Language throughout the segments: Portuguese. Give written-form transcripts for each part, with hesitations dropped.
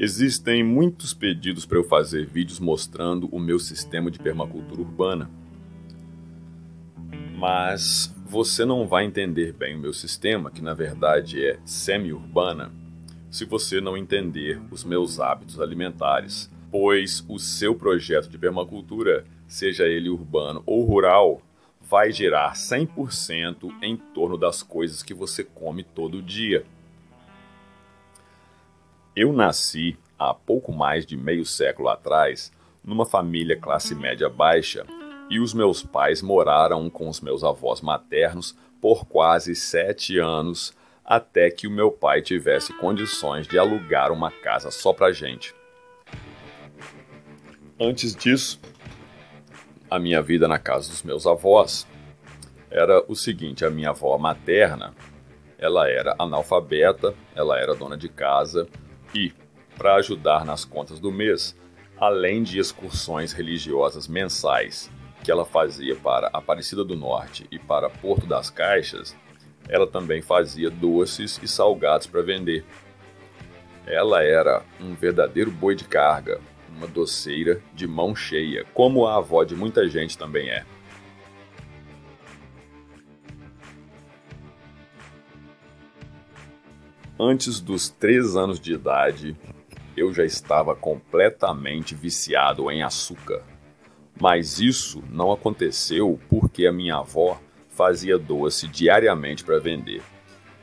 Existem muitos pedidos para eu fazer vídeos mostrando o meu sistema de permacultura urbana. Mas você não vai entender bem o meu sistema, que na verdade é semi-urbana, se você não entender os meus hábitos alimentares, pois o seu projeto de permacultura, seja ele urbano ou rural, vai girar 100% em torno das coisas que você come todo dia. Eu nasci, há pouco mais de meio século atrás, numa família classe média baixa, e os meus pais moraram com os meus avós maternos por quase 7 anos, até que o meu pai tivesse condições de alugar uma casa só pra gente. Antes disso, a minha vida na casa dos meus avós era o seguinte: a minha avó materna, ela era analfabeta, ela era dona de casa e, para ajudar nas contas do mês, além de excursões religiosas mensais que ela fazia para Aparecida do Norte e para Porto das Caixas, ela também fazia doces e salgados para vender. Ela era um verdadeiro boi de carga, uma doceira de mão cheia, como a avó de muita gente também é. Antes dos 3 anos de idade, eu já estava completamente viciado em açúcar. Mas isso não aconteceu porque a minha avó fazia doce diariamente para vender.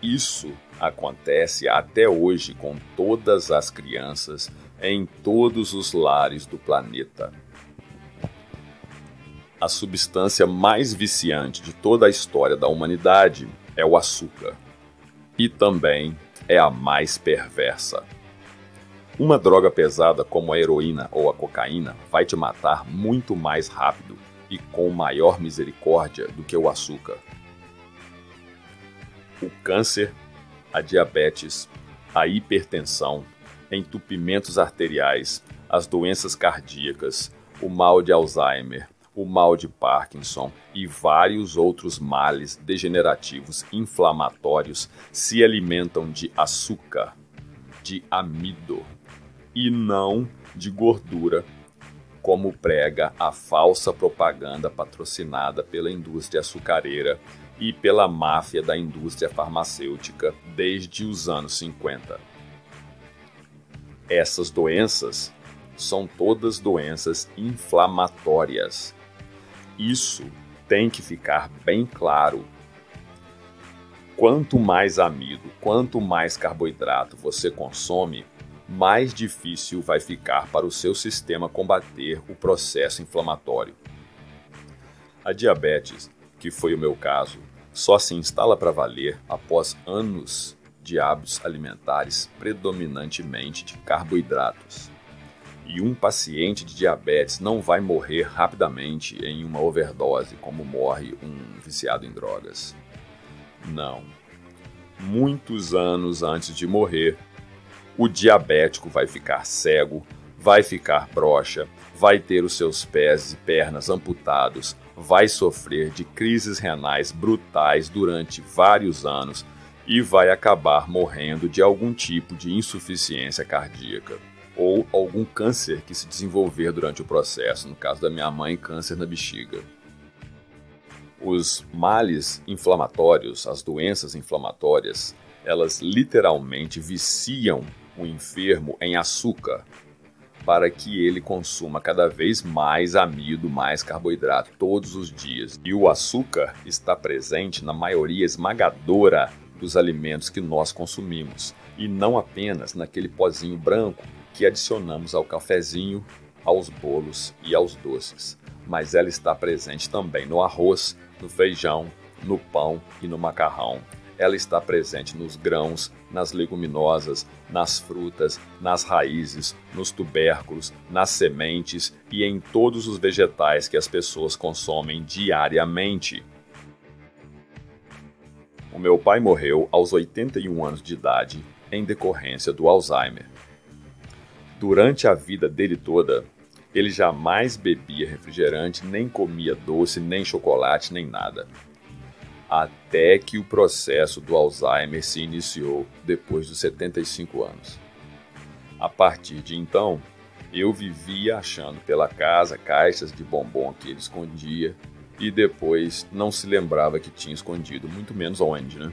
Isso acontece até hoje com todas as crianças em todos os lares do planeta. A substância mais viciante de toda a história da humanidade é o açúcar. E também é a mais perversa. Uma droga pesada como a heroína ou a cocaína vai te matar muito mais rápido e com maior misericórdia do que o açúcar. O câncer, a diabetes, a hipertensão, entupimentos arteriais, as doenças cardíacas, o mal de Alzheimer, o mal de Parkinson e vários outros males degenerativos inflamatórios se alimentam de açúcar, de amido, e não de gordura, como prega a falsa propaganda patrocinada pela indústria açucareira e pela máfia da indústria farmacêutica desde os anos 50. Essas doenças são todas doenças inflamatórias. Isso tem que ficar bem claro. Quanto mais amido, quanto mais carboidrato você consome, mais difícil vai ficar para o seu sistema combater o processo inflamatório. A diabetes, que foi o meu caso, só se instala para valer após anos de hábitos alimentares predominantemente de carboidratos. E um paciente de diabetes não vai morrer rapidamente em uma overdose, como morre um viciado em drogas. Não. Muitos anos antes de morrer, o diabético vai ficar cego, vai ficar broxa, vai ter os seus pés e pernas amputados, vai sofrer de crises renais brutais durante vários anos e vai acabar morrendo de algum tipo de insuficiência cardíaca ou algum câncer que se desenvolver durante o processo, no caso da minha mãe, câncer na bexiga. Os males inflamatórios, as doenças inflamatórias, elas literalmente viciam o enfermo em açúcar para que ele consuma cada vez mais amido, mais carboidrato todos os dias. E o açúcar está presente na maioria esmagadora dos alimentos que nós consumimos, e não apenas naquele pozinho branco que adicionamos ao cafezinho, aos bolos e aos doces. Mas ela está presente também no arroz, no feijão, no pão e no macarrão. Ela está presente nos grãos, nas leguminosas, nas frutas, nas raízes, nos tubérculos, nas sementes e em todos os vegetais que as pessoas consomem diariamente. O meu pai morreu aos 81 anos de idade em decorrência do Alzheimer. Durante a vida dele toda, ele jamais bebia refrigerante, nem comia doce, nem chocolate, nem nada. Até que o processo do Alzheimer se iniciou depois dos 75 anos. A partir de então, eu vivia achando pela casa caixas de bombom que ele escondia e depois não se lembrava que tinha escondido, muito menos onde, né?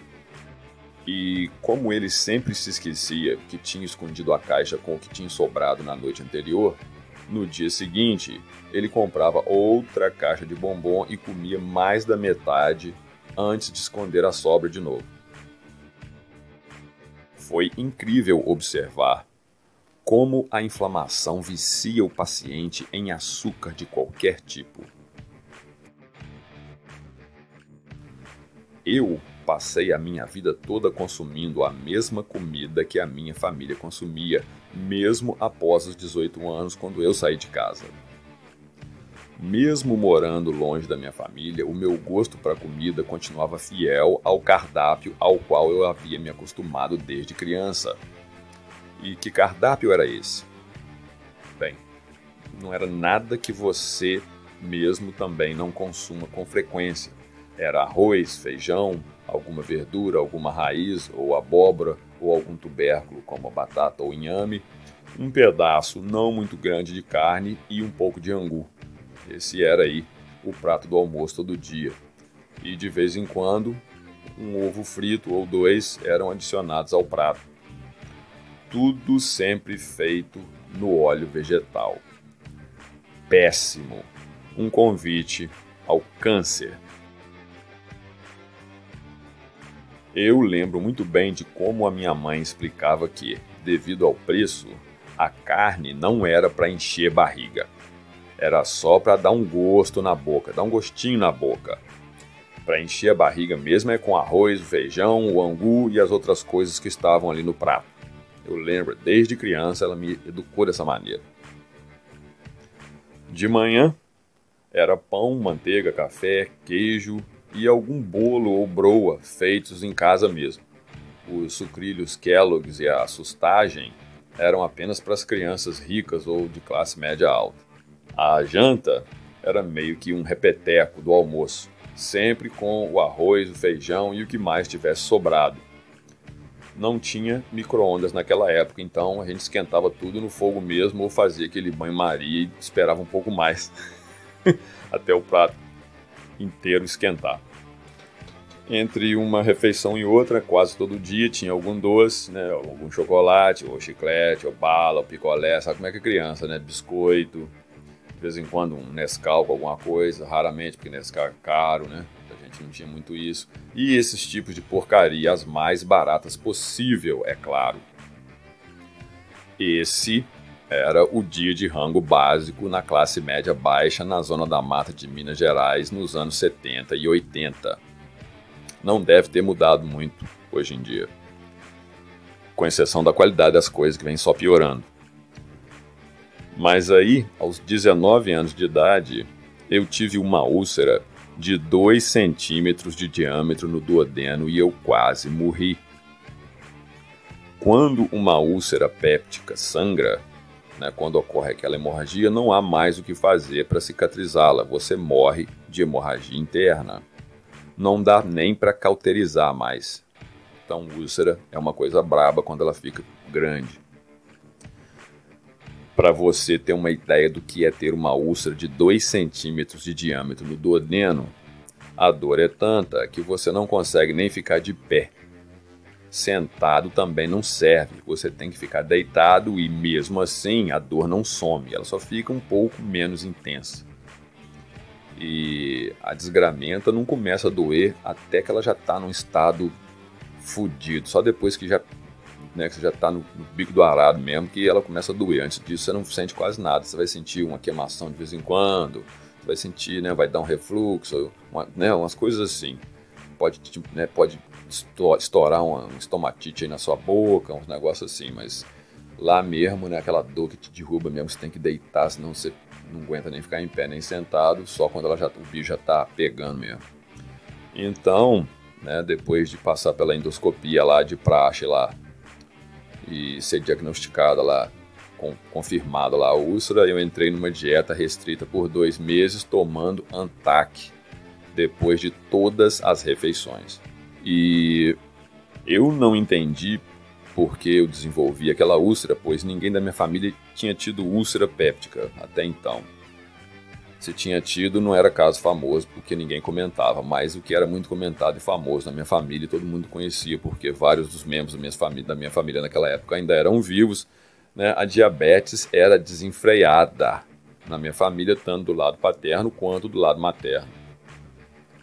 E como ele sempre se esquecia que tinha escondido a caixa com o que tinha sobrado na noite anterior, no dia seguinte ele comprava outra caixa de bombom e comia mais da metade antes de esconder a sobra de novo. Foi incrível observar como a inflamação vicia o paciente em açúcar de qualquer tipo. Eu passei a minha vida toda consumindo a mesma comida que a minha família consumia, mesmo após os 18 anos, quando eu saí de casa. Mesmo morando longe da minha família, o meu gosto para comida continuava fiel ao cardápio ao qual eu havia me acostumado desde criança. E que cardápio era esse? Bem, não era nada que você mesmo também não consuma com frequência. Era arroz, feijão, alguma verdura, alguma raiz ou abóbora ou algum tubérculo como a batata ou inhame, um pedaço não muito grande de carne e um pouco de angu. Esse era aí o prato do almoço todo dia. E de vez em quando, um ovo frito ou dois eram adicionados ao prato. Tudo sempre feito no óleo vegetal. Péssimo. Um convite ao câncer. Eu lembro muito bem de como a minha mãe explicava que, devido ao preço, a carne não era para encher barriga. Era só para dar um gosto na boca, dar um gostinho na boca. Para encher a barriga mesmo é com arroz, feijão, o angu e as outras coisas que estavam ali no prato. Eu lembro, desde criança ela me educou dessa maneira. De manhã, era pão, manteiga, café, queijo e algum bolo ou broa feitos em casa mesmo. Os sucrilhos Kellogg's e a sustagem eram apenas para as crianças ricas ou de classe média alta. A janta era meio que um repeteco do almoço, sempre com o arroz, o feijão e o que mais tivesse sobrado. Não tinha micro-ondas naquela época, então a gente esquentava tudo no fogo mesmo ou fazia aquele banho-maria e esperava um pouco mais até o prato inteiro esquentar. Entre uma refeição e outra, quase todo dia tinha algum doce, né? Algum chocolate, ou chiclete, ou bala, ou picolé, sabe como é que é criança, né? Biscoito, de vez em quando um Nescau com alguma coisa, raramente porque Nescau é caro, né? A gente não tinha muito isso, e esses tipos de porcaria, as mais baratas possível, é claro. Esse era o dia de rango básico na classe média baixa na zona da mata de Minas Gerais nos anos 70 e 80. Não deve ter mudado muito hoje em dia, com exceção da qualidade das coisas que vem só piorando. Mas aí, aos 19 anos de idade, eu tive uma úlcera de 2 centímetros de diâmetro no duodeno e eu quase morri. Quando uma úlcera péptica sangra, né, quando ocorre aquela hemorragia, não há mais o que fazer para cicatrizá-la. Você morre de hemorragia interna. Não dá nem para cauterizar mais. Então, úlcera é uma coisa braba quando ela fica grande. Para você ter uma ideia do que é ter uma úlcera de 2 centímetros de diâmetro no duodeno, a dor é tanta que você não consegue nem ficar de pé. Sentado também não serve, você tem que ficar deitado e mesmo assim a dor não some, ela só fica um pouco menos intensa. E a desgramenta não começa a doer até que ela já está num estado fudido, só depois que já... né, que você já está no bico do arado mesmo, que ela começa a doer. Antes disso, você não sente quase nada. Você vai sentir uma queimação de vez em quando, você vai sentir, né, vai dar um refluxo, umas coisas assim. Pode estourar um estomatite aí na sua boca, uns negócios assim, mas lá mesmo, né, aquela dor que te derruba mesmo, você tem que deitar, senão você não aguenta nem ficar em pé, nem sentado, só quando o bicho já está pegando mesmo. Então, né, depois de passar pela endoscopia lá de praxe lá, e ser diagnosticada lá, confirmada lá a úlcera, eu entrei numa dieta restrita por 2 meses, tomando Antac depois de todas as refeições. E eu não entendi porque eu desenvolvi aquela úlcera, pois ninguém da minha família tinha tido úlcera péptica até então. Se tinha tido, não era caso famoso, porque ninguém comentava, mas o que era muito comentado e famoso na minha família, todo mundo conhecia, porque vários dos membros da minha família naquela época ainda eram vivos, né? A diabetes era desenfreada na minha família, tanto do lado paterno quanto do lado materno.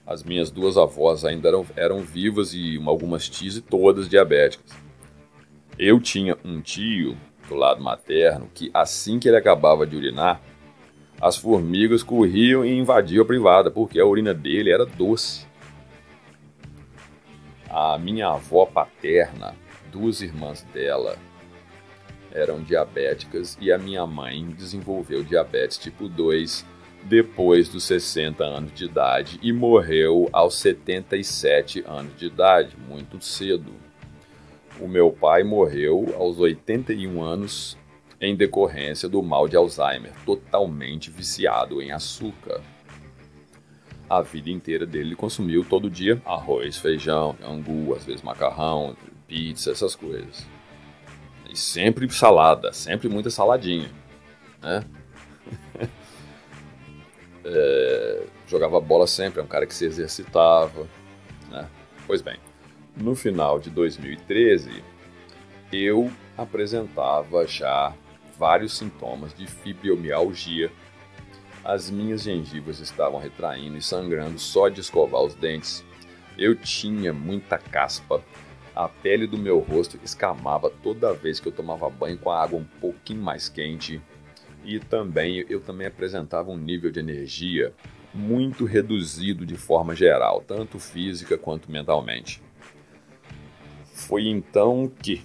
As minhas duas avós ainda eram vivas e algumas tias, e todas diabéticas. Eu tinha um tio do lado materno que, assim que ele acabava de urinar, as formigas corriam e invadiam a privada, porque a urina dele era doce. A minha avó paterna, duas irmãs dela eram diabéticas e a minha mãe desenvolveu diabetes tipo 2, depois dos 60 anos de idade, e morreu aos 77 anos de idade, muito cedo. O meu pai morreu aos 81 anos em decorrência do mal de Alzheimer, totalmente viciado em açúcar. A vida inteira dele consumiu todo dia arroz, feijão, angu, às vezes macarrão, pizza, essas coisas. E sempre salada, sempre muita saladinha, né? Jogava bola sempre, é um cara que se exercitava, né? Pois bem, no final de 2013, eu apresentava já vários sintomas de fibromialgia. As minhas gengivas estavam retraindo e sangrando só de escovar os dentes. Eu tinha muita caspa. A pele do meu rosto escamava toda vez que eu tomava banho com a água um pouquinho mais quente. E também, eu apresentava um nível de energia muito reduzido de forma geral, tanto física quanto mentalmente. Foi então que,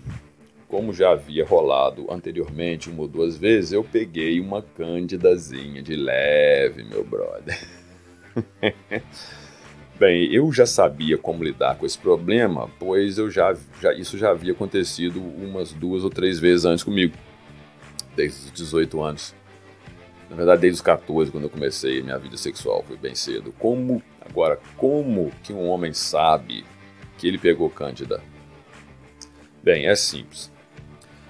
como já havia rolado anteriormente uma ou duas vezes, eu peguei uma candidazinha de leve, meu brother. Bem, eu já sabia como lidar com esse problema, pois isso já havia acontecido umas 2 ou 3 vezes antes comigo. Desde os 18 anos, na verdade desde os 14, quando eu comecei minha vida sexual, foi bem cedo. Como que um homem sabe que ele pegou cândida? Bem, é simples.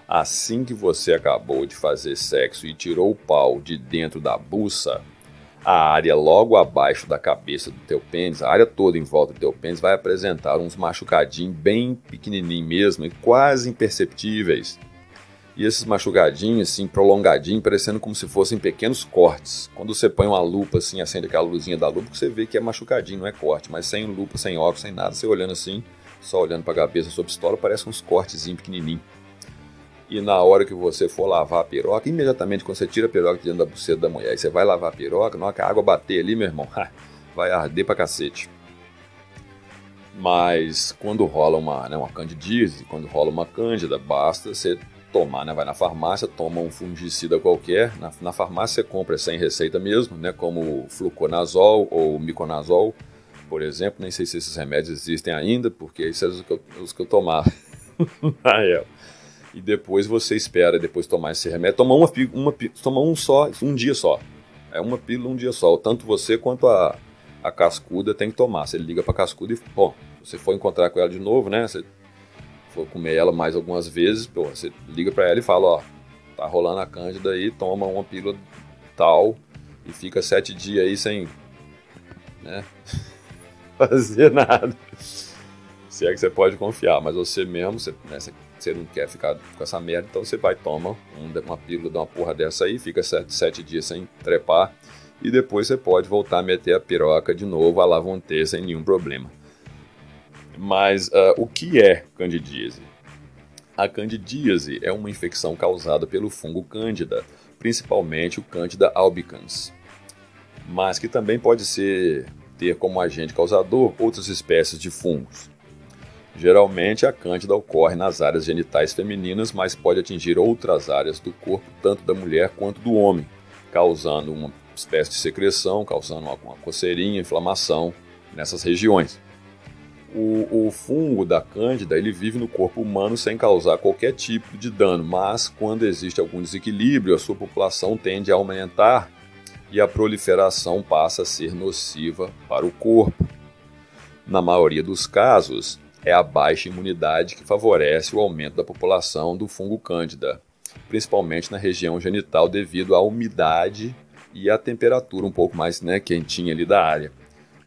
Assim que você acabou de fazer sexo e tirou o pau de dentro da buça, a área logo abaixo da cabeça do teu pênis, a área toda em volta do teu pênis, vai apresentar uns machucadinhos bem pequenininhos mesmo, quase imperceptíveis. E esses machucadinhos, assim, prolongadinhos, parecendo como se fossem pequenos cortes. Quando você põe uma lupa, assim, acende aquela luzinha da lupa, você vê que é machucadinho, não é corte. Mas sem lupa, sem óculos, sem nada, você olhando assim, só olhando para a cabeça da sua pistola, parece uns cortezinhos pequenininhos. E na hora que você for lavar a piroca, imediatamente quando você tira a piroca de dentro da buceta da mulher, e você vai lavar a piroca, na hora que a água bater ali, meu irmão, vai arder pra cacete. Mas quando rola uma candidíase, quando rola uma cândida, basta você tomar, né? Vai na farmácia, toma um fungicida qualquer, na farmácia você compra sem receita mesmo, né? Como fluconazol ou miconazol, por exemplo, nem sei se esses remédios existem ainda, porque esses eram os que eu tomava. E depois você espera, depois tomar esse remédio, toma um só, um dia só, é uma pílula um dia só, tanto você quanto a cascuda tem que tomar, você liga pra cascuda e, bom, se você for encontrar com ela de novo, né, você for comer ela mais algumas vezes, pô, você liga pra ela e fala, ó, tá rolando a cândida aí, toma uma pílula tal e fica 7 dias aí sem, né, fazer nada. Se é que você pode confiar, mas você mesmo, você não quer ficar com essa merda, então você vai, toma uma pílula de uma porra dessa aí, fica 7 dias sem trepar e depois você pode voltar a meter a piroca de novo, a lavonter sem nenhum problema. Mas o que é candidíase? A candidíase é uma infecção causada pelo fungo cândida, principalmente o cândida albicans, mas que também pode ter como agente causador outras espécies de fungos. Geralmente a cândida ocorre nas áreas genitais femininas, mas pode atingir outras áreas do corpo, tanto da mulher quanto do homem, causando uma espécie de secreção, causando alguma coceirinha, inflamação nessas regiões. O fungo da cândida, ele vive no corpo humano sem causar qualquer tipo de dano, mas quando existe algum desequilíbrio, a sua população tende a aumentar e a proliferação passa a ser nociva para o corpo. Na maioria dos casos, é a baixa imunidade que favorece o aumento da população do fungo Cândida, principalmente na região genital devido à umidade e à temperatura um pouco mais quentinha ali da área.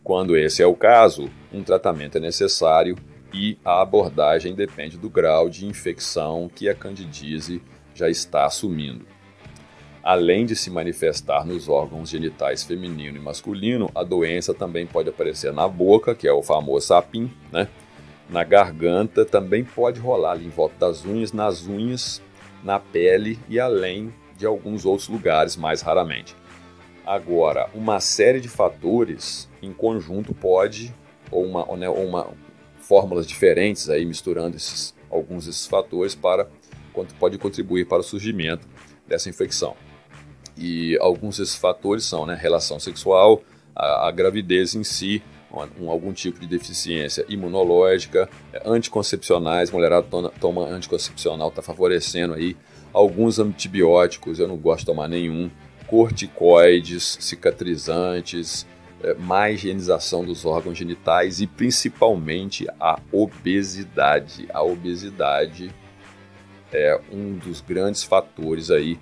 Quando esse é o caso, um tratamento é necessário e a abordagem depende do grau de infecção que a candidíase já está assumindo. Além de se manifestar nos órgãos genitais feminino e masculino, a doença também pode aparecer na boca, que é o famoso sapim, na garganta, também pode rolar ali em volta das unhas, nas unhas, na pele e além de alguns outros lugares mais raramente. Agora, uma série de fatores em conjunto pode, ou fórmulas diferentes aí misturando alguns desses fatores pode contribuir para o surgimento dessa infecção. E alguns desses fatores são relação sexual, a gravidez em si, algum tipo de deficiência imunológica, anticoncepcionais, mulherada toma anticoncepcional, está favorecendo aí, alguns antibióticos, eu não gosto de tomar nenhum, corticoides, cicatrizantes, má higienização dos órgãos genitais e principalmente a obesidade. A obesidade é um dos grandes fatores aí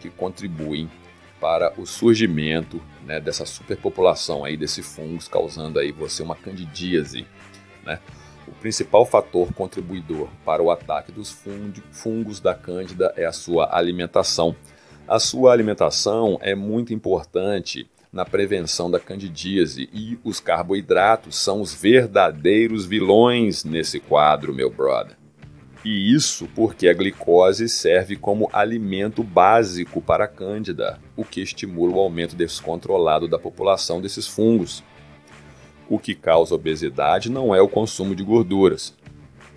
que contribuem para o surgimento dessa superpopulação aí desse fungo, causando aí você uma candidíase. O principal fator contribuidor para o ataque dos fungos da Cândida é a sua alimentação. A sua alimentação é muito importante na prevenção da candidíase e os carboidratos são os verdadeiros vilões nesse quadro, meu brother. E isso porque a glicose serve como alimento básico para a Cândida, o que estimula o aumento descontrolado da população desses fungos. O que causa obesidade não é o consumo de gorduras.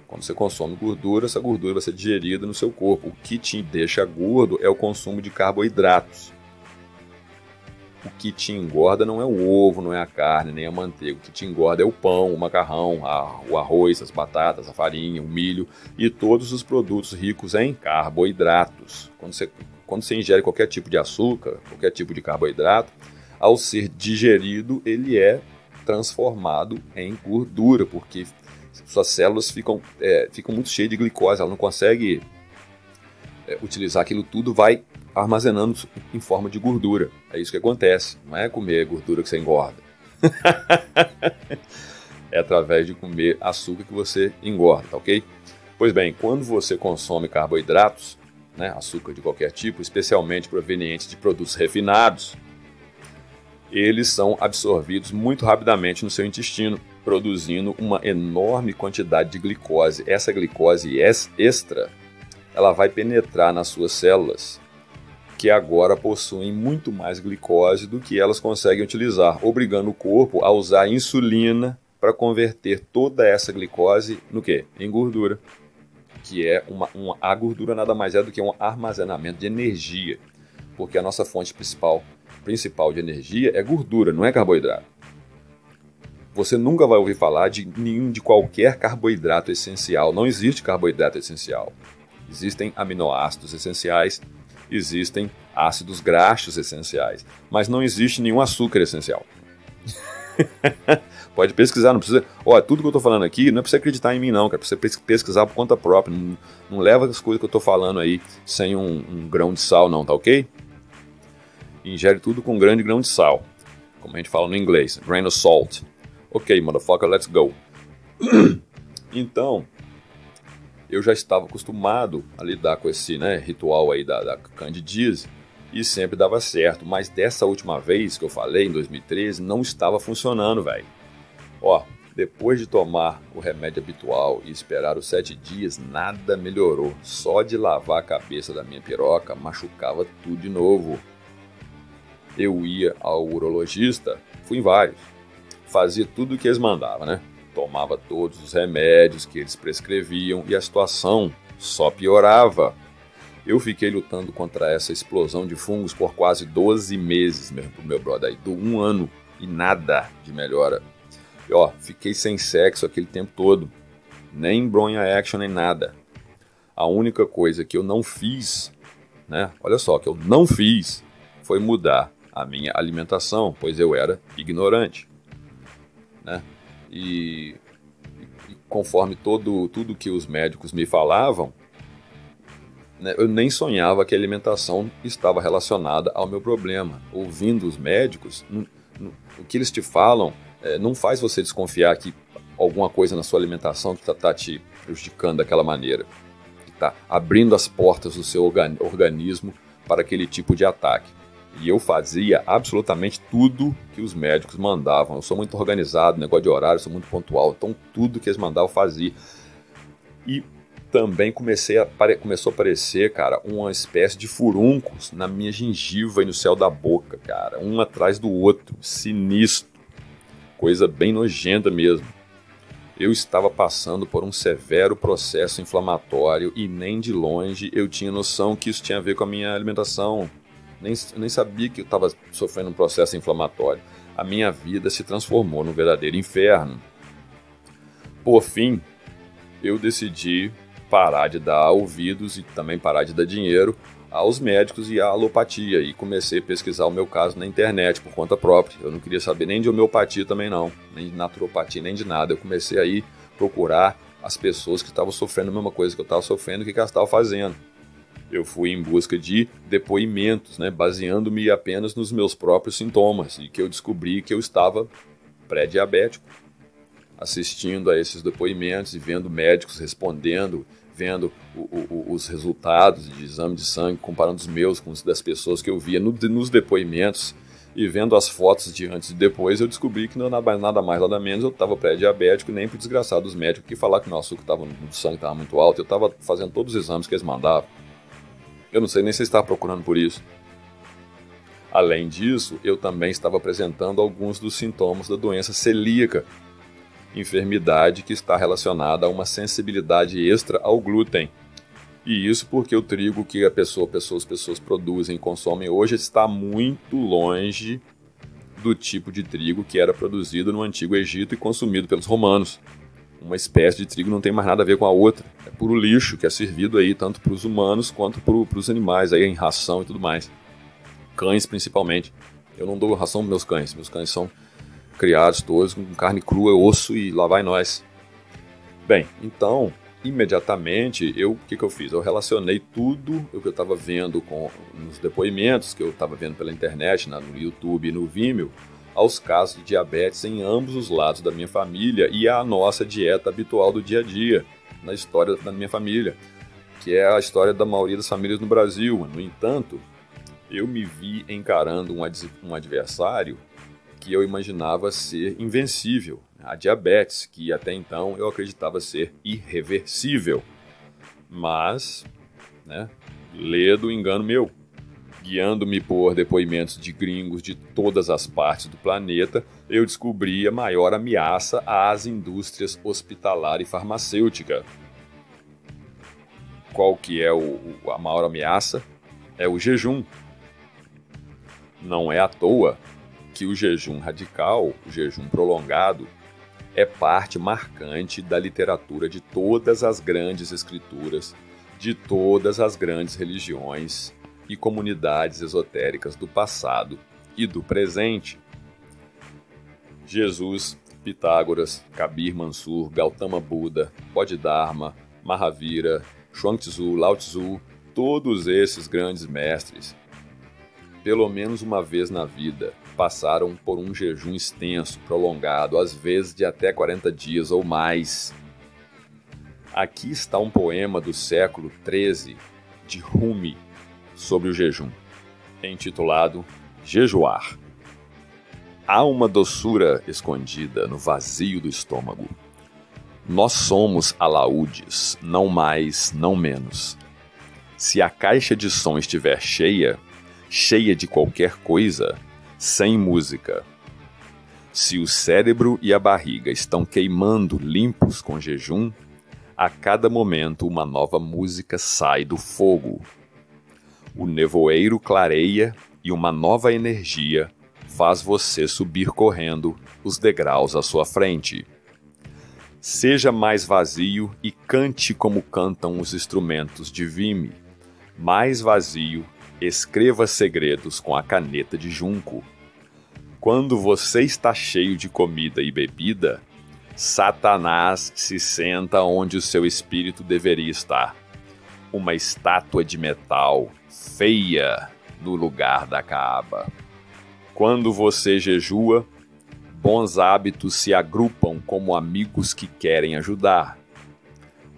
Quando você consome gordura, essa gordura vai ser digerida no seu corpo. O que te deixa gordo é o consumo de carboidratos. O que te engorda não é o ovo, não é a carne, nem a manteiga. O que te engorda é o pão, o macarrão, o arroz, as batatas, a farinha, o milho e todos os produtos ricos em carboidratos. Quando você ingere qualquer tipo de açúcar, qualquer tipo de carboidrato, ao ser digerido, ele é transformado em gordura, porque suas células ficam muito cheias de glicose, ela não consegue utilizar aquilo tudo, vai armazenando em forma de gordura. É isso que acontece, não é comer gordura que você engorda. É através de comer açúcar que você engorda, tá ok? Pois bem, quando você consome carboidratos, açúcar de qualquer tipo, especialmente provenientes de produtos refinados, eles são absorvidos muito rapidamente no seu intestino, produzindo uma enorme quantidade de glicose. Essa glicose extra, ela vai penetrar nas suas células, que agora possuem muito mais glicose do que elas conseguem utilizar, obrigando o corpo a usar insulina para converter toda essa glicose no quê? Em gordura, que é a gordura nada mais é do que um armazenamento de energia, porque a nossa fonte principal de energia é gordura, não é carboidrato. Você nunca vai ouvir falar de qualquer carboidrato essencial. Não existe carboidrato essencial. Existem aminoácidos essenciais, existem ácidos graxos essenciais, mas não existe nenhum açúcar essencial. Pode pesquisar, não precisa... Ó, tudo que eu estou falando aqui não é para você acreditar em mim não, cara, é para você pesquisar por conta própria. Não leva as coisas que eu estou falando aí sem um grão de sal não, tá ok? Ingere tudo com um grande grão de sal, como a gente fala no inglês, grain of salt. Ok, motherfucker, let's go. Então, eu já estava acostumado a lidar com esse ritual aí da candidíase e sempre dava certo, mas dessa última vez que eu falei, em 2013, não estava funcionando, velho. Ó, depois de tomar o remédio habitual e esperar os 7 dias, nada melhorou. Só de lavar a cabeça da minha piroca, machucava tudo de novo. Eu ia ao urologista, fui em vários. Fazia tudo o que eles mandavam, Tomava todos os remédios que eles prescreviam e a situação só piorava. Eu fiquei lutando contra essa explosão de fungos por quase 12 meses, meu brother, aí, do 1 ano e nada de melhora. E, ó, fiquei sem sexo aquele tempo todo, nem bronha action, nem nada. A única coisa que eu não fiz, olha só, que eu não fiz foi mudar a minha alimentação, pois eu era ignorante. Né? E conforme tudo que os médicos me falavam, né, eu nem sonhava que a alimentação estava relacionada ao meu problema. Ouvindo os médicos, o que eles te falam não faz você desconfiar que alguma coisa na sua alimentação que está te prejudicando daquela maneira, que está abrindo as portas do seu organismo para aquele tipo de ataque. E eu fazia absolutamente tudo que os médicos mandavam. Eu sou muito organizado, negócio de horário, sou muito pontual. Então tudo que eles mandavam eu fazia. E também começou a aparecer, cara, uma espécie de furuncos na minha gengiva e no céu da boca, cara. Um atrás do outro, sinistro. Coisa bem nojenta mesmo. Eu estava passando por um severo processo inflamatório e nem de longe eu tinha noção que isso tinha a ver com a minha alimentação. Nem sabia que eu estava sofrendo um processo inflamatório. A minha vida se transformou num verdadeiro inferno. Por fim, eu decidi parar de dar ouvidos e também parar de dar dinheiro aos médicos e à alopatia. E comecei a pesquisar o meu caso na internet por conta própria. Eu não queria saber nem de homeopatia também não, nem de naturopatia, nem de nada. Eu comecei aí a procurar as pessoas que estavam sofrendo a mesma coisa que eu estava sofrendo e o que elas estavam fazendo. Eu fui em busca de depoimentos, né, baseando-me apenas nos meus próprios sintomas, e que eu descobri que eu estava pré-diabético. Assistindo a esses depoimentos e vendo médicos respondendo, vendo os resultados de exame de sangue, comparando os meus com os das pessoas que eu via nos depoimentos, e vendo as fotos de antes e depois, eu descobri que não, nada mais nada menos, eu estava pré-diabético, nem por desgraçado dos médicos que falaram que meu açúcar estava no sangue, estava muito alto. Eu estava fazendo todos os exames que eles mandavam. Eu não sei nem se estava procurando por isso. Além disso, eu também estava apresentando alguns dos sintomas da doença celíaca, enfermidade que está relacionada a uma sensibilidade extra ao glúten. E isso porque o trigo que as pessoas produzem e consomem hoje está muito longe do tipo de trigo que era produzido no Antigo Egito e consumido pelos romanos. Uma espécie de trigo não tem mais nada a ver com a outra. É puro lixo que é servido aí tanto para os humanos quanto para os animais, aí em ração e tudo mais. Cães, principalmente. Eu não dou ração para meus cães. Meus cães são criados todos com carne crua, osso e lá vai nós. Bem, então, imediatamente, o que eu fiz? Eu relacionei tudo o que eu estava vendo nos depoimentos, que eu estava vendo pela internet, no YouTube e no Vimeo, aos casos de diabetes em ambos os lados da minha família e à nossa dieta habitual do dia a dia, na história da minha família, que é a história da maioria das famílias no Brasil. No entanto, eu me vi encarando um adversário que eu imaginava ser invencível, a diabetes, que até então eu acreditava ser irreversível. Mas, né, ledo engano meu. Guiando-me por depoimentos de gringos de todas as partes do planeta, eu descobri a maior ameaça às indústrias hospitalar e farmacêutica. Qual que é a maior ameaça? É o jejum. Não é à toa que o jejum radical, o jejum prolongado, é parte marcante da literatura de todas as grandes escrituras, de todas as grandes religiões e comunidades esotéricas do passado e do presente. Jesus, Pitágoras, Kabir Mansur, Gautama Buda, Bodhidharma, Mahavira, Chuang Tzu, Lao Tzu, todos esses grandes mestres, pelo menos uma vez na vida, passaram por um jejum extenso, prolongado, às vezes de até 40 dias ou mais. Aqui está um poema do século XIII, de Rumi, sobre o jejum, intitulado Jejuar. Há uma doçura escondida no vazio do estômago. Nós somos alaúdes, não mais, não menos. Se a caixa de som estiver cheia, cheia de qualquer coisa, sem música. Se o cérebro e a barriga estão queimando limpos com jejum, a cada momento uma nova música sai do fogo. O nevoeiro clareia e uma nova energia faz você subir correndo os degraus à sua frente. Seja mais vazio e cante como cantam os instrumentos de vime. Mais vazio, escreva segredos com a caneta de junco. Quando você está cheio de comida e bebida, Satanás se senta onde o seu espírito deveria estar, uma estátua de metal feia no lugar da caaba. Quando você jejua, bons hábitos se agrupam como amigos que querem ajudar.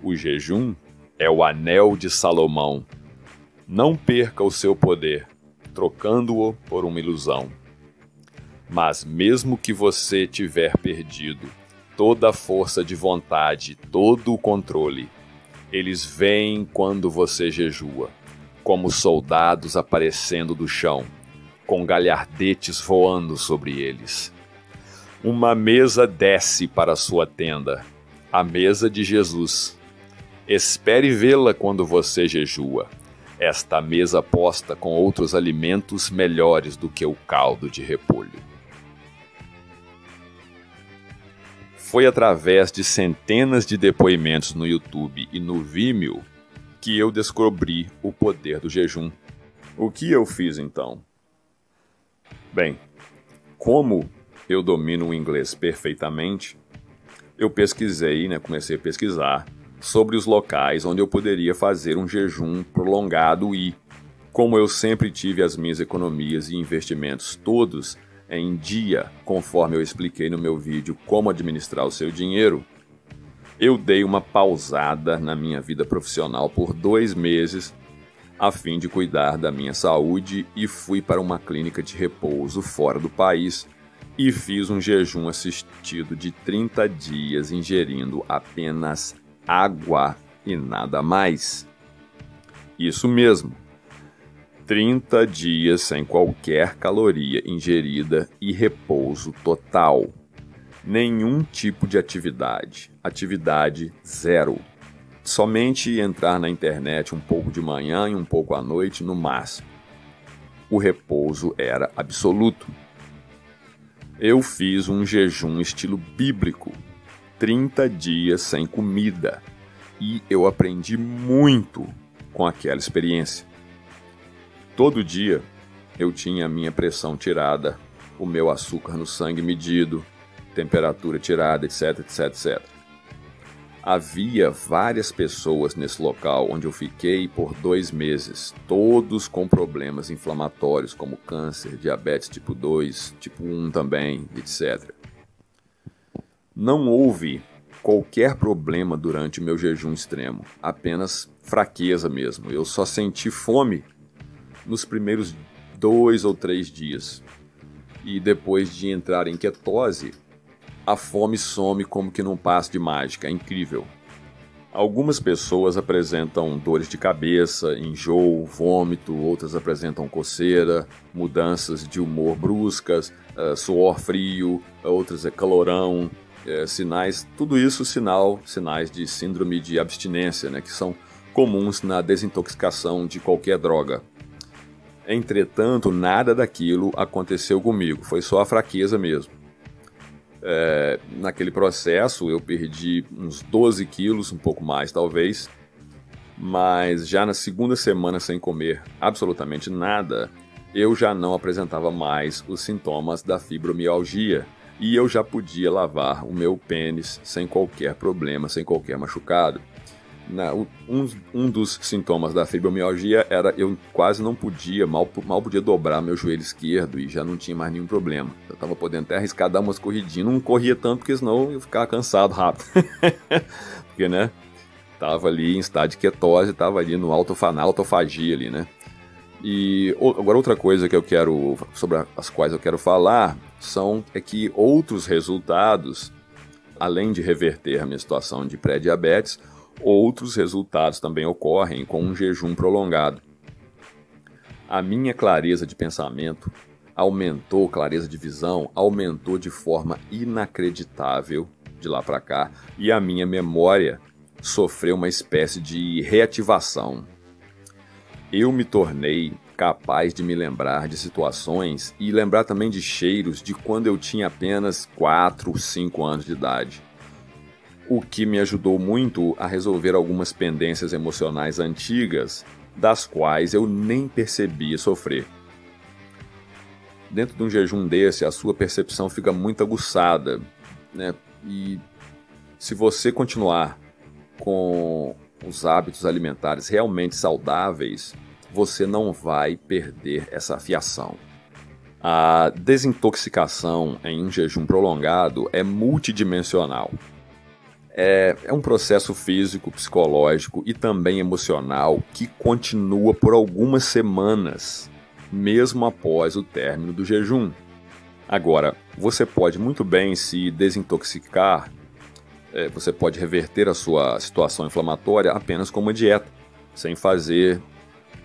O jejum é o anel de Salomão. Não perca o seu poder, trocando-o por uma ilusão. Mas mesmo que você tiver perdido toda a força de vontade, todo o controle, eles vêm quando você jejua, como soldados aparecendo do chão, com galhardetes voando sobre eles. Uma mesa desce para sua tenda, a mesa de Jesus. Espere vê-la quando você jejua, esta mesa posta com outros alimentos melhores do que o caldo de repolho. Foi através de centenas de depoimentos no YouTube e no Vimeo que eu descobri o poder do jejum. O que eu fiz então? Bem, como eu domino o inglês perfeitamente, eu pesquisei, comecei a pesquisar sobre os locais onde eu poderia fazer um jejum prolongado e, como eu sempre tive as minhas economias e investimentos todos em dia, conforme eu expliquei no meu vídeo Como Administrar o Seu Dinheiro, eu dei uma pausada na minha vida profissional por 2 meses a fim de cuidar da minha saúde e fui para uma clínica de repouso fora do país e fiz um jejum assistido de 30 dias ingerindo apenas água e nada mais. Isso mesmo. 30 dias sem qualquer caloria ingerida e repouso total. Nenhum tipo de atividade. Atividade zero. Somente entrar na internet um pouco de manhã e um pouco à noite no máximo. O repouso era absoluto. Eu fiz um jejum estilo bíblico. 30 dias sem comida. E eu aprendi muito com aquela experiência. Todo dia eu tinha a minha pressão tirada, o meu açúcar no sangue medido, temperatura tirada, etc, etc, etc. Havia várias pessoas nesse local onde eu fiquei por 2 meses, todos com problemas inflamatórios como câncer, diabetes tipo 2, tipo 1 também, etc. Não houve qualquer problema durante o meu jejum extremo, apenas fraqueza mesmo. Eu só senti fome nos primeiros 2 ou 3 dias. E depois de entrar em ketose, a fome some como que num passe de mágica. É incrível. Algumas pessoas apresentam dores de cabeça, enjoo, vômito, outras apresentam coceira, mudanças de humor bruscas, suor frio, outras é calorão, sinais, tudo isso sinais de síndrome de abstinência, que são comuns na desintoxicação de qualquer droga. Entretanto, nada daquilo aconteceu comigo, foi só a fraqueza mesmo. Naquele processo eu perdi uns 12 quilos, um pouco mais talvez, mas já na segunda semana sem comer absolutamente nada, eu já não apresentava mais os sintomas da fibromialgia e eu já podia lavar o meu pênis sem qualquer problema, sem qualquer machucado. Um dos sintomas da fibromialgia era eu quase não podia, mal podia dobrar meu joelho esquerdo e já não tinha mais nenhum problema. Eu estava podendo até arriscar dar umas corridinhas, não corria tanto porque senão eu ficava cansado rápido. Porque, tava ali em estado de ketose, tava ali no autofagia ali, E agora outra coisa que eu quero, sobre as quais eu quero falar, é que outros resultados, além de reverter a minha situação de pré-diabetes, outros resultados também ocorrem com um jejum prolongado. A minha clareza de pensamento aumentou, clareza de visão aumentou de forma inacreditável de lá para cá e a minha memória sofreu uma espécie de reativação. Eu me tornei capaz de me lembrar de situações e lembrar também de cheiros de quando eu tinha apenas 4, 5 anos de idade. O que me ajudou muito a resolver algumas pendências emocionais antigas, das quais eu nem percebia sofrer. Dentro de um jejum desse, a sua percepção fica muito aguçada, E se você continuar com os hábitos alimentares realmente saudáveis, você não vai perder essa afiação. A desintoxicação em jejum prolongado é multidimensional. É um processo físico, psicológico e também emocional que continua por algumas semanas, mesmo após o término do jejum. Agora, você pode muito bem se desintoxicar, você pode reverter a sua situação inflamatória apenas com uma dieta, sem fazer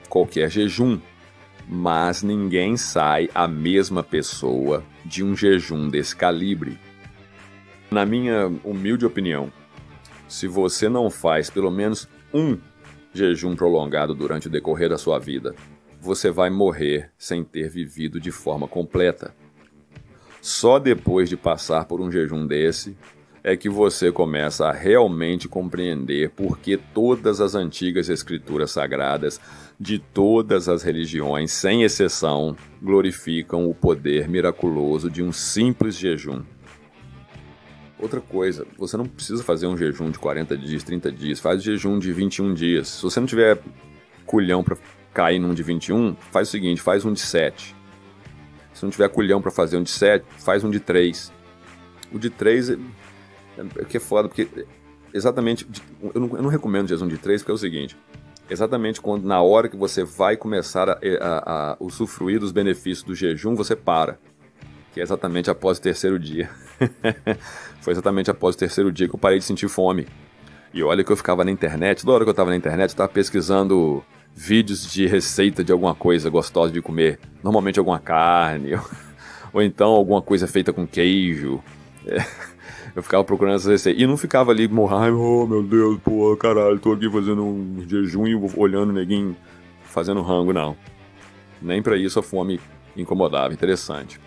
qualquer jejum, mas ninguém sai a mesma pessoa de um jejum desse calibre. Na minha humilde opinião, se você não faz pelo menos um jejum prolongado durante o decorrer da sua vida, você vai morrer sem ter vivido de forma completa. Só depois de passar por um jejum desse é que você começa a realmente compreender por que todas as antigas escrituras sagradas de todas as religiões, sem exceção, glorificam o poder miraculoso de um simples jejum. Outra coisa, você não precisa fazer um jejum de 40 dias, 30 dias, faz jejum de 21 dias. Se você não tiver culhão para cair num de 21, faz o seguinte, faz um de 7. Se não tiver culhão para fazer um de 7, faz um de 3. O de 3 é que é foda, porque exatamente, eu não recomendo jejum de 3, porque é o seguinte, exatamente quando, na hora que você vai começar a usufruir dos benefícios do jejum, você para. Que é exatamente após o terceiro dia. Foi exatamente após o terceiro dia que eu parei de sentir fome. E olha que eu ficava na internet, toda hora que eu estava na internet, eu estava pesquisando vídeos de receita de alguma coisa gostosa de comer. Normalmente alguma carne, ou então alguma coisa feita com queijo. Eu ficava procurando essas receitas. E não ficava ali, oh, meu Deus, pô, caralho, tô aqui fazendo um jejum e olhando o neguinho fazendo rango, não. Nem para isso a fome incomodava, interessante.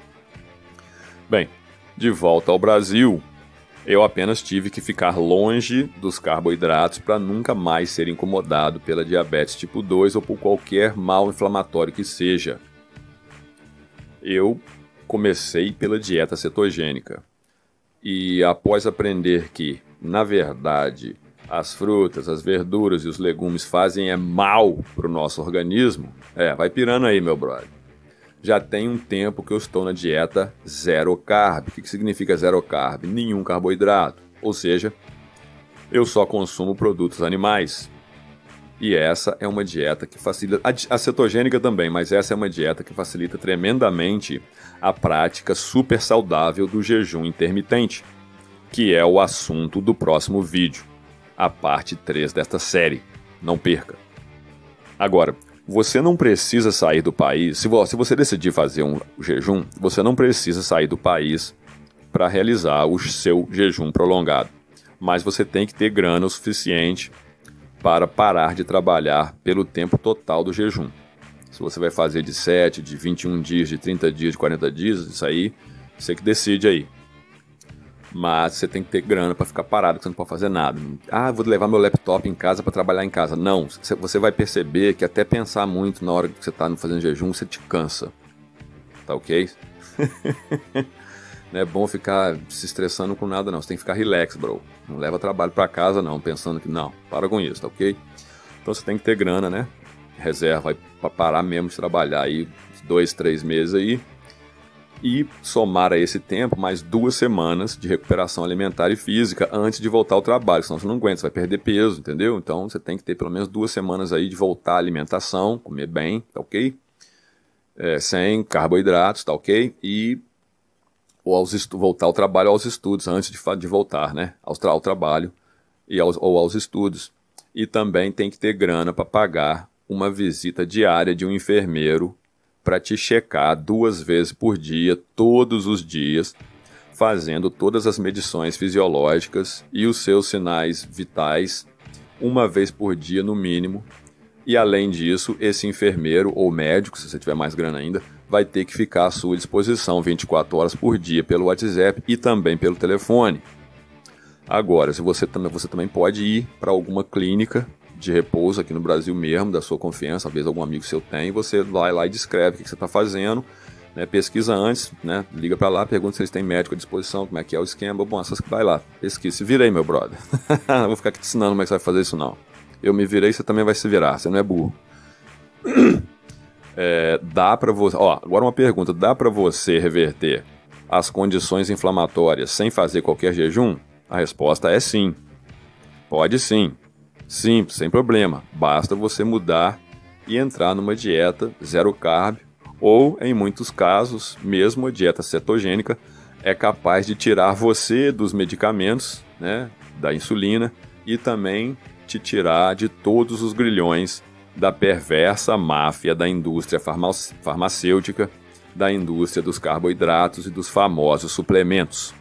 Bem, de volta ao Brasil, eu apenas tive que ficar longe dos carboidratos para nunca mais ser incomodado pela diabetes tipo 2 ou por qualquer mal inflamatório que seja. Eu comecei pela dieta cetogênica e após aprender que, na verdade, as frutas, as verduras e os legumes fazem mal para o nosso organismo, vai pirando aí, meu brother. Já tem um tempo que eu estou na dieta zero carb. O que significa zero carb? Nenhum carboidrato. Ou seja, eu só consumo produtos animais. E essa é uma dieta que facilita... A cetogênica também, mas essa é uma dieta que facilita tremendamente a prática super saudável do jejum intermitente, que é o assunto do próximo vídeo, a parte 3 desta série. Não perca! Agora... Você não precisa sair do país, se você decidir fazer um jejum, você não precisa sair do país para realizar o seu jejum prolongado. Mas você tem que ter grana o suficiente para parar de trabalhar pelo tempo total do jejum. Se você vai fazer de 7, de 21 dias, de 30 dias, de 40 dias, isso aí, você que decide aí. Mas você tem que ter grana para ficar parado, porque você não pode fazer nada. Ah, vou levar meu laptop em casa para trabalhar em casa. Não, você vai perceber que até pensar muito na hora que você está fazendo jejum, você te cansa. Tá ok? Não é bom ficar se estressando com nada, não. Você tem que ficar relax, bro. Não leva trabalho para casa, não, pensando que... Não, para com isso, tá ok? Então você tem que ter grana, né? Reserva para parar mesmo de trabalhar aí 2, 3 meses aí. E somar a esse tempo mais 2 semanas de recuperação alimentar e física antes de voltar ao trabalho, senão você não aguenta, você vai perder peso, entendeu? Então você tem que ter pelo menos 2 semanas aí de voltar à alimentação, comer bem, tá ok? Sem carboidratos, tá ok? E voltar ao trabalho, aos estudos, antes de voltar, né? Ao trabalho ou aos estudos. E também tem que ter grana para pagar uma visita diária de um enfermeiro para te checar 2 vezes por dia, todos os dias, fazendo todas as medições fisiológicas e os seus sinais vitais, 1 vez por dia no mínimo. E além disso, esse enfermeiro ou médico, se você tiver mais grana ainda, vai ter que ficar à sua disposição 24 horas por dia pelo WhatsApp e também pelo telefone. Agora, se você também pode ir para alguma clínica de repouso aqui no Brasil mesmo, da sua confiança, talvez algum amigo seu tenha, e você vai lá e descreve o que você está fazendo, né? Pesquisa antes, né? Liga para lá, pergunta se eles têm médico à disposição, como é que é o esquema. Bom, essas que vai lá, pesquisa. Se vira aí, meu brother. Não vou ficar aqui te ensinando como é que você vai fazer isso, não. Eu me virei, você também vai se virar, você não é burro. É, dá para você... Ó, agora uma pergunta. Dá para você reverter as condições inflamatórias sem fazer qualquer jejum? A resposta é sim. Pode sim. Simples, sem problema. Basta você mudar e entrar numa dieta zero carb, ou, em muitos casos, mesmo a dieta cetogênica é capaz de tirar você dos medicamentos, né, da insulina, e também te tirar de todos os grilhões da perversa máfia da indústria farmacêutica, da indústria dos carboidratos e dos famosos suplementos.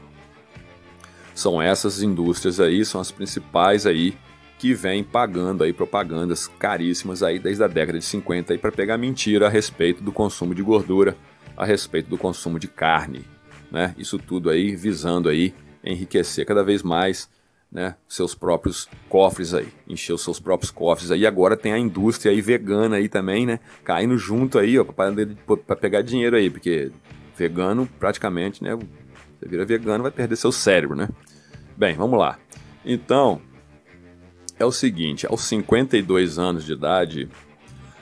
São essas indústrias aí, são as principais aí, que vem pagando aí propagandas caríssimas aí desde a década de 50 aí para pegar mentira a respeito do consumo de gordura, a respeito do consumo de carne, né? Isso tudo aí visando aí enriquecer cada vez mais, né, seus próprios cofres aí, encher os seus próprios cofres aí. E agora tem a indústria aí vegana aí também, né, caindo junto aí, ó, para pegar dinheiro aí, porque vegano praticamente, né, você vira vegano vai perder seu cérebro, né? Bem, vamos lá. Então, é o seguinte, aos 52 anos de idade,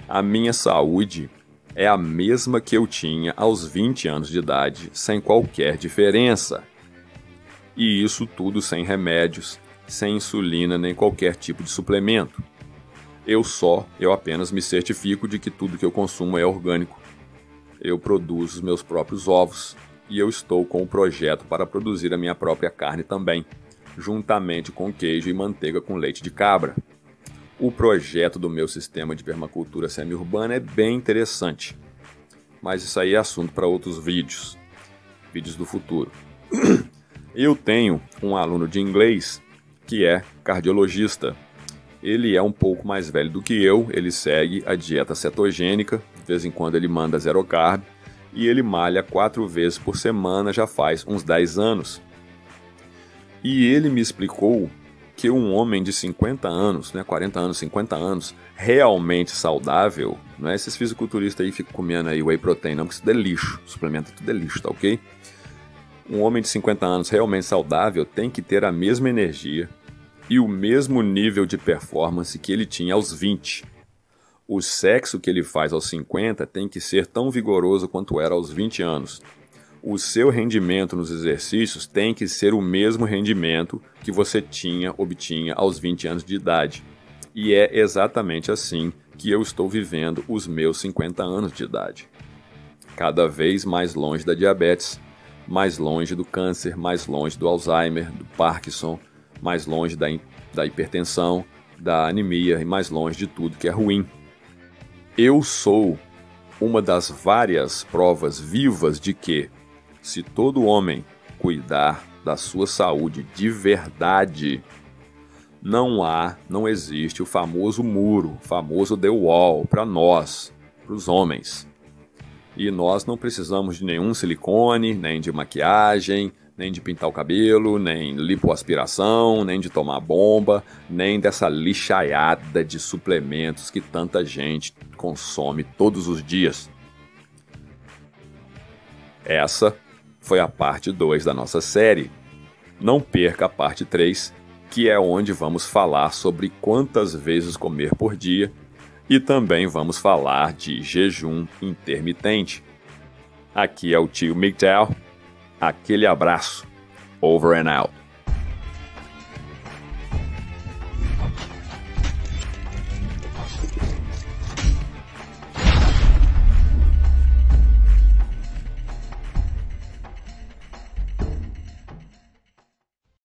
a minha saúde é a mesma que eu tinha aos 20 anos de idade, sem qualquer diferença. E isso tudo sem remédios, sem insulina, nem qualquer tipo de suplemento. Eu apenas me certifico de que tudo que eu consumo é orgânico. Eu produzo os meus próprios ovos e eu estou com um projeto para produzir a minha própria carne também, juntamente com queijo e manteiga com leite de cabra. O projeto do meu sistema de permacultura semi-urbana é bem interessante, mas isso aí é assunto para outros vídeos do futuro. Eu tenho um aluno de inglês que é cardiologista. Ele é um pouco mais velho do que eu, ele segue a dieta cetogênica, de vez em quando ele manda zero carb, e ele malha 4 vezes por semana já faz uns 10 anos. E ele me explicou que um homem de 50 anos, né, 40 anos, 50 anos, realmente saudável, não é esses fisiculturistas aí que ficam comendo aí whey protein, não, porque isso é lixo, suplemento tudo é lixo, tá ok? Um homem de 50 anos realmente saudável tem que ter a mesma energia e o mesmo nível de performance que ele tinha aos 20. O sexo que ele faz aos 50 tem que ser tão vigoroso quanto era aos 20 anos. O seu rendimento nos exercícios tem que ser o mesmo rendimento que você obtinha aos 20 anos de idade. E é exatamente assim que eu estou vivendo os meus 50 anos de idade. Cada vez mais longe da diabetes, mais longe do câncer, mais longe do Alzheimer, do Parkinson, mais longe da hipertensão, da anemia e mais longe de tudo que é ruim. Eu sou uma das várias provas vivas de que, se todo homem cuidar da sua saúde de verdade, não existe o famoso muro, o famoso The Wall para nós, para os homens. E nós não precisamos de nenhum silicone, nem de maquiagem, nem de pintar o cabelo, nem lipoaspiração, nem de tomar bomba, nem dessa lixaiada de suplementos que tanta gente consome todos os dias. Essa foi a parte 2 da nossa série. Não perca a parte 3, que é onde vamos falar sobre quantas vezes comer por dia e também vamos falar de jejum intermitente. Aqui é o tio Miguel. Aquele abraço. Over and out.